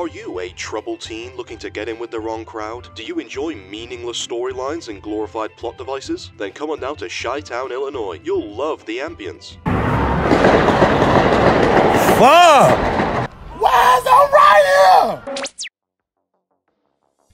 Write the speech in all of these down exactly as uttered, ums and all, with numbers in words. Are you a troubled teen looking to get in with the wrong crowd? Do you enjoy meaningless storylines and glorified plot devices? Then come on down to Chi-Town, Illinois. You'll love the ambience. Fuck! Why is that right here?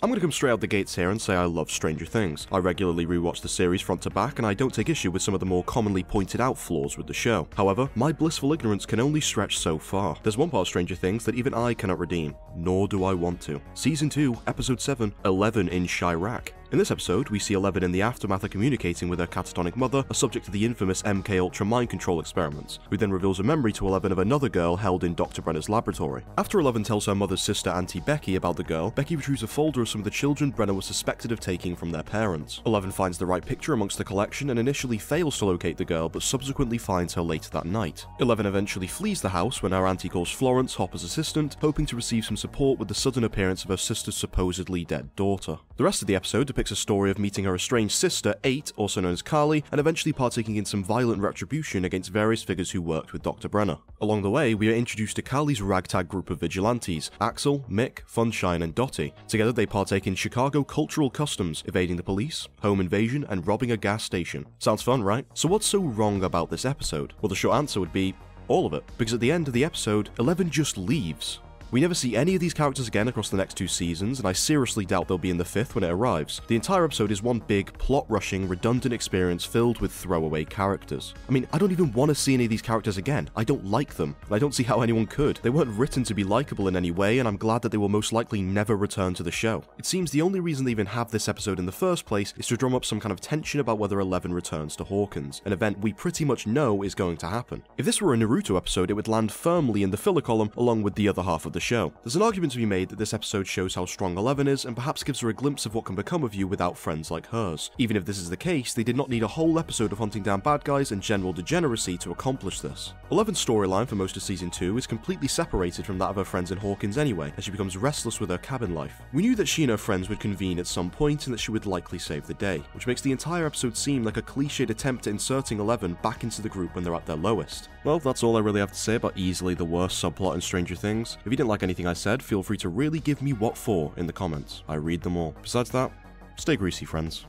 I'm gonna come straight out the gates here and say I love Stranger Things. I regularly rewatch the series front to back, and I don't take issue with some of the more commonly pointed out flaws with the show. However, my blissful ignorance can only stretch so far. There's one part of Stranger Things that even I cannot redeem, nor do I want to. Season two, Episode seven, Eleven in Chirac. In this episode, we see Eleven in the aftermath of communicating with her catatonic mother, a subject of the infamous M K Ultra mind control experiments, who then reveals a memory to Eleven of another girl held in Doctor Brenner's laboratory. After Eleven tells her mother's sister, Auntie Becky, about the girl, Becky retrieves a folder of some of the children Brenner was suspected of taking from their parents. Eleven finds the right picture amongst the collection and initially fails to locate the girl, but subsequently finds her later that night. Eleven eventually flees the house when her auntie calls Florence, Hopper's assistant, hoping to receive some support with the sudden appearance of her sister's supposedly dead daughter. The rest of the episode depicts a story of meeting her estranged sister, Eight, also known as Carly, and eventually partaking in some violent retribution against various figures who worked with Doctor Brenner. Along the way, we are introduced to Carly's ragtag group of vigilantes, Axel, Mick, Funshine, and Dottie. Together they partake in Chicago cultural customs, evading the police, home invasion, and robbing a gas station. Sounds fun, right? So what's so wrong about this episode? Well, the short answer would be all of it, because at the end of the episode, Eleven just leaves. We never see any of these characters again across the next two seasons, and I seriously doubt they'll be in the fifth when it arrives. The entire episode is one big, plot-rushing, redundant experience filled with throwaway characters. I mean, I don't even want to see any of these characters again. I don't like them, and I don't see how anyone could. They weren't written to be likable in any way, and I'm glad that they will most likely never return to the show. It seems the only reason they even have this episode in the first place is to drum up some kind of tension about whether Eleven returns to Hawkins, an event we pretty much know is going to happen. If this were a Naruto episode, it would land firmly in the filler column along with the other half of the show. There's an argument to be made that this episode shows how strong Eleven is and perhaps gives her a glimpse of what can become of you without friends like hers. Even if this is the case, they did not need a whole episode of hunting down bad guys and general degeneracy to accomplish this. Eleven's storyline for most of season two is completely separated from that of her friends in Hawkins anyway, as she becomes restless with her cabin life. We knew that she and her friends would convene at some point and that she would likely save the day, which makes the entire episode seem like a cliched attempt at inserting Eleven back into the group when they're at their lowest. Well, that's all I really have to say about easily the worst subplot in Stranger Things. If you didn't like anything I said, feel free to really give me what for in the comments. I read them all. Besides that, stay greasy, friends.